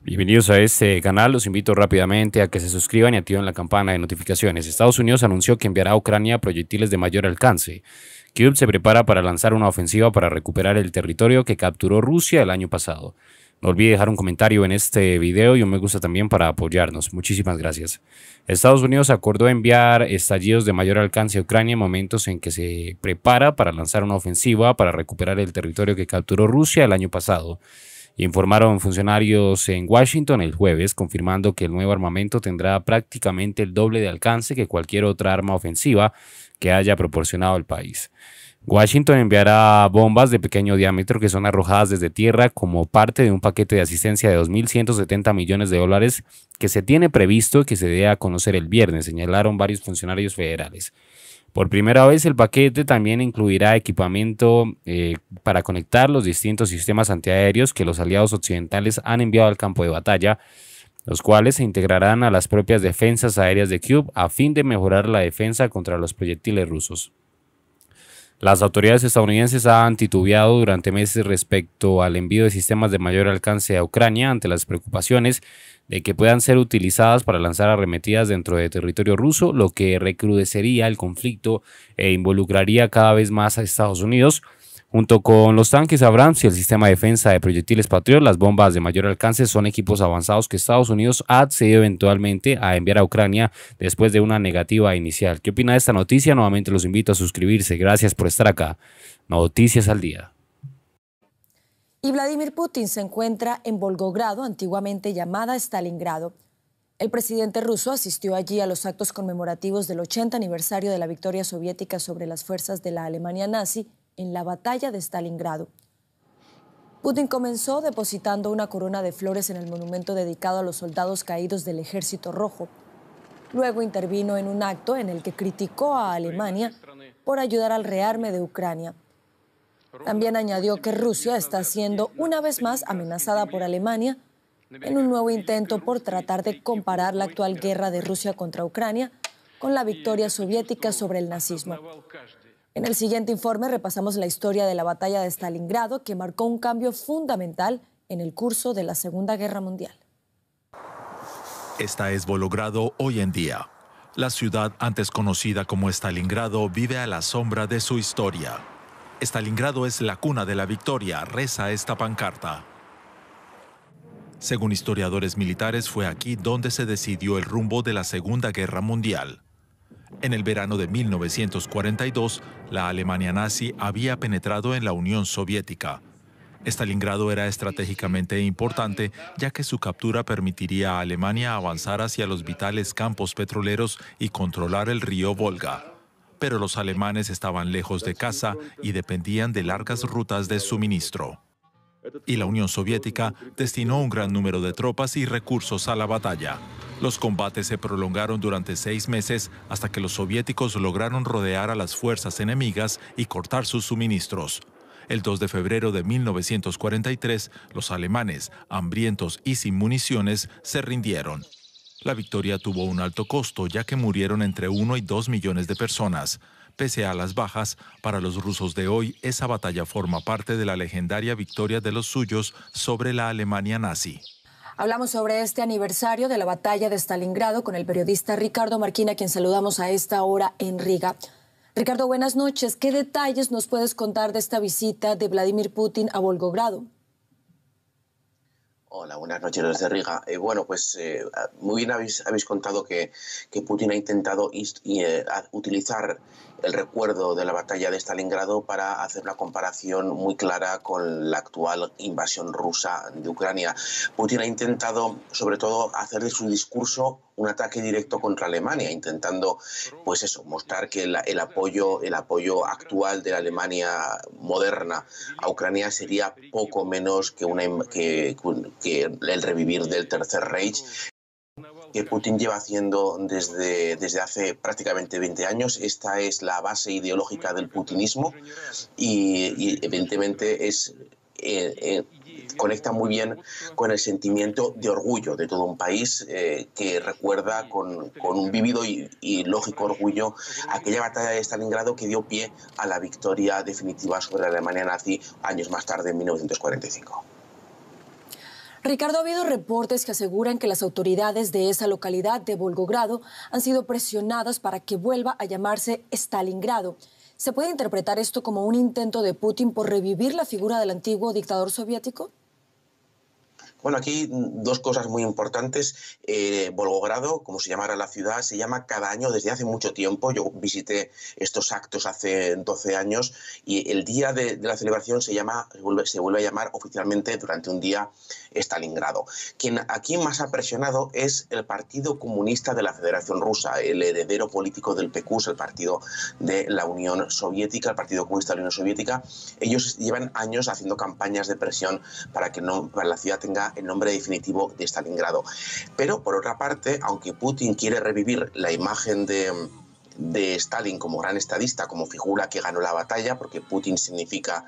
Bienvenidos a este canal, los invito rápidamente a que se suscriban y activen la campana de notificaciones. Estados Unidos anunció que enviará a Ucrania proyectiles de mayor alcance. Kiev se prepara para lanzar una ofensiva para recuperar el territorio que capturó Rusia el año pasado. No olvide dejar un comentario en este video y un me gusta también para apoyarnos. Muchísimas gracias. Estados Unidos acordó enviar estallidos de mayor alcance a Ucrania en momentos en que se prepara para lanzar una ofensiva para recuperar el territorio que capturó Rusia el año pasado. Informaron funcionarios en Washington el jueves, confirmando que el nuevo armamento tendrá prácticamente el doble de alcance que cualquier otra arma ofensiva que haya proporcionado el país. Washington enviará bombas de pequeño diámetro que son arrojadas desde tierra como parte de un paquete de asistencia de 2.170 millones de dólares que se tiene previsto que se dé a conocer el viernes, señalaron varios funcionarios federales. Por primera vez, el paquete también incluirá equipamiento para conectar los distintos sistemas antiaéreos que los aliados occidentales han enviado al campo de batalla, los cuales se integrarán a las propias defensas aéreas de Kiev a fin de mejorar la defensa contra los proyectiles rusos. Las autoridades estadounidenses han titubeado durante meses respecto al envío de sistemas de mayor alcance a Ucrania ante las preocupaciones de que puedan ser utilizadas para lanzar arremetidas dentro de territorio ruso, lo que recrudecería el conflicto e involucraría cada vez más a Estados Unidos. Junto con los tanques Abrams y el sistema de defensa de proyectiles Patriot, las bombas de mayor alcance son equipos avanzados que Estados Unidos ha accedido eventualmente a enviar a Ucrania después de una negativa inicial. ¿Qué opina de esta noticia? Nuevamente los invito a suscribirse. Gracias por estar acá. Noticias al Día. Y Vladimir Putin se encuentra en Volgogrado, antiguamente llamada Stalingrado. El presidente ruso asistió allí a los actos conmemorativos del 80 aniversario de la victoria soviética sobre las fuerzas de la Alemania nazi en la batalla de Stalingrado. Putin comenzó depositando una corona de flores en el monumento dedicado a los soldados caídos del Ejército Rojo. Luego intervino en un acto en el que criticó a Alemania por ayudar al rearme de Ucrania. También añadió que Rusia está siendo una vez más amenazada por Alemania en un nuevo intento por tratar de comparar la actual guerra de Rusia contra Ucrania con la victoria soviética sobre el nazismo. En el siguiente informe repasamos la historia de la batalla de Stalingrado, que marcó un cambio fundamental en el curso de la Segunda Guerra Mundial. Esta es Volgogrado hoy en día. La ciudad antes conocida como Stalingrado vive a la sombra de su historia. Stalingrado es la cuna de la victoria, reza esta pancarta. Según historiadores militares, fue aquí donde se decidió el rumbo de la Segunda Guerra Mundial. En el verano de 1942, la Alemania nazi había penetrado en la Unión Soviética. Stalingrado era estratégicamente importante, ya que su captura permitiría a Alemania avanzar hacia los vitales campos petroleros y controlar el río Volga. Pero los alemanes estaban lejos de casa y dependían de largas rutas de suministro. Y la Unión Soviética destinó un gran número de tropas y recursos a la batalla. Los combates se prolongaron durante 6 meses hasta que los soviéticos lograron rodear a las fuerzas enemigas y cortar sus suministros. El 2 de febrero de 1943, los alemanes, hambrientos y sin municiones, se rindieron. La victoria tuvo un alto costo, ya que murieron entre 1 y 2 millones de personas. Pese a las bajas, para los rusos de hoy, esa batalla forma parte de la legendaria victoria de los suyos sobre la Alemania nazi. Hablamos sobre este aniversario de la batalla de Stalingrado con el periodista Ricardo Marquina, quien saludamos a esta hora en Riga. Ricardo, buenas noches. ¿Qué detalles nos puedes contar de esta visita de Vladimir Putin a Volgogrado? Hola, buenas noches desde Riga. Muy bien habéis contado que Putin ha intentado utilizar el recuerdo de la batalla de Stalingrado para hacer una comparación muy clara con la actual invasión rusa de Ucrania. Putin ha intentado, sobre todo, hacer de su discurso un ataque directo contra Alemania, intentando, pues eso, mostrar que el apoyo actual de la Alemania moderna a Ucrania sería poco menos que el revivir del Tercer Reich, que Putin lleva haciendo desde hace prácticamente 20 años. Esta es la base ideológica del putinismo y evidentemente es... conecta muy bien con el sentimiento de orgullo de todo un país que recuerda con un vívido y lógico orgullo aquella batalla de Stalingrado que dio pie a la victoria definitiva sobre la Alemania nazi años más tarde, en 1945. Ricardo, ha habido reportes que aseguran que las autoridades de esa localidad de Volgogrado han sido presionadas para que vuelva a llamarse Stalingrado. ¿Se puede interpretar esto como un intento de Putin por revivir la figura del antiguo dictador soviético? Bueno, aquí dos cosas muy importantes. Volgogrado, como se llamara la ciudad, se llama cada año desde hace mucho tiempo. Yo visité estos actos hace 12 años y el día de la celebración se vuelve a llamar oficialmente durante un día Stalingrado. Quien aquí más ha presionado es el Partido Comunista de la Federación Rusa, el heredero político del PKUS, el Partido de la Unión Soviética, el Partido Comunista de la Unión Soviética. Ellos llevan años haciendo campañas de presión para que la ciudad tenga el nombre definitivo de Stalingrado. Pero, por otra parte, aunque Putin quiere revivir la imagen de Stalin como gran estadista, como figura que ganó la batalla, porque Stalin significa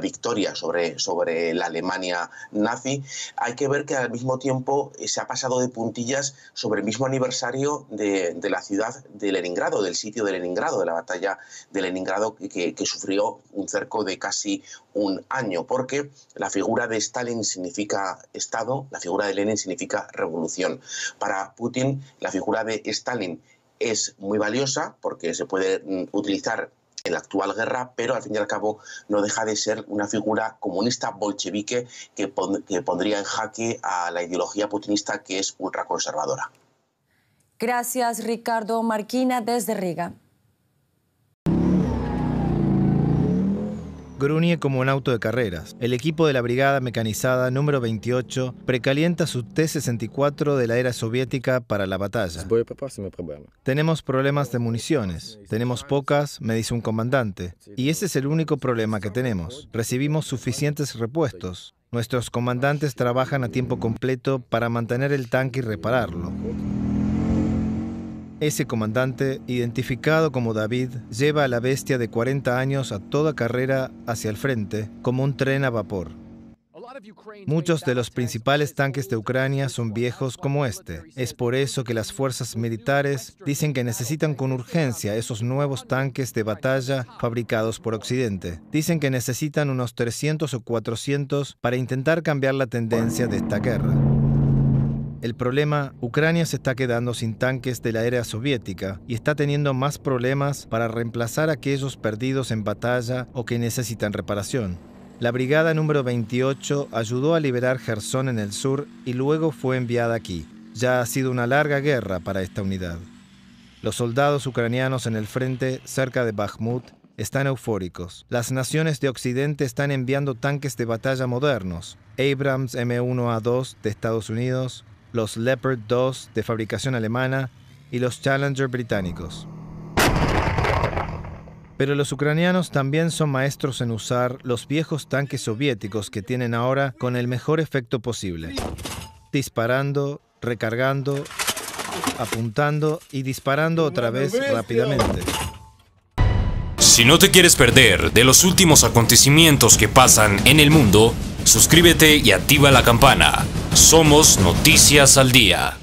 victoria sobre la Alemania nazi, hay que ver que al mismo tiempo se ha pasado de puntillas sobre el mismo aniversario de la ciudad de Leningrado, del sitio de Leningrado, de la batalla de Leningrado, que sufrió un cerco de casi un año, porque la figura de Stalin significa Estado, la figura de Lenin significa revolución. Para Putin, la figura de Stalin es muy valiosa porque se puede utilizar en la actual guerra, pero al fin y al cabo no deja de ser una figura comunista bolchevique que pondría en jaque a la ideología putinista, que es ultraconservadora. Gracias, Ricardo Marquina, desde Riga. Gruñe como un auto de carreras. El equipo de la Brigada Mecanizada número 28 precalienta su T-64 de la era soviética para la batalla. Tenemos problemas de municiones. Tenemos pocas, me dice un comandante. Y ese es el único problema que tenemos. Recibimos suficientes repuestos. Nuestros comandantes trabajan a tiempo completo para mantener el tanque y repararlo. Ese comandante, identificado como David, lleva a la bestia de 40 años a toda carrera hacia el frente, como un tren a vapor. Muchos de los principales tanques de Ucrania son viejos como este. Es por eso que las fuerzas militares dicen que necesitan con urgencia esos nuevos tanques de batalla fabricados por Occidente. Dicen que necesitan unos 300 o 400 para intentar cambiar la tendencia de esta guerra. El problema, Ucrania se está quedando sin tanques de la era soviética y está teniendo más problemas para reemplazar a aquellos perdidos en batalla o que necesitan reparación. La brigada número 28 ayudó a liberar Jersón en el sur y luego fue enviada aquí. Ya ha sido una larga guerra para esta unidad. Los soldados ucranianos en el frente, cerca de Bakhmut, están eufóricos. Las naciones de Occidente están enviando tanques de batalla modernos. Abrams M1A2 de Estados Unidos, los Leopard 2 de fabricación alemana y los Challenger británicos. Pero los ucranianos también son maestros en usar los viejos tanques soviéticos que tienen ahora con el mejor efecto posible. Disparando, recargando, apuntando y disparando otra vez rápidamente. Si no te quieres perder de los últimos acontecimientos que pasan en el mundo, suscríbete y activa la campana. Somos Noticias al Día.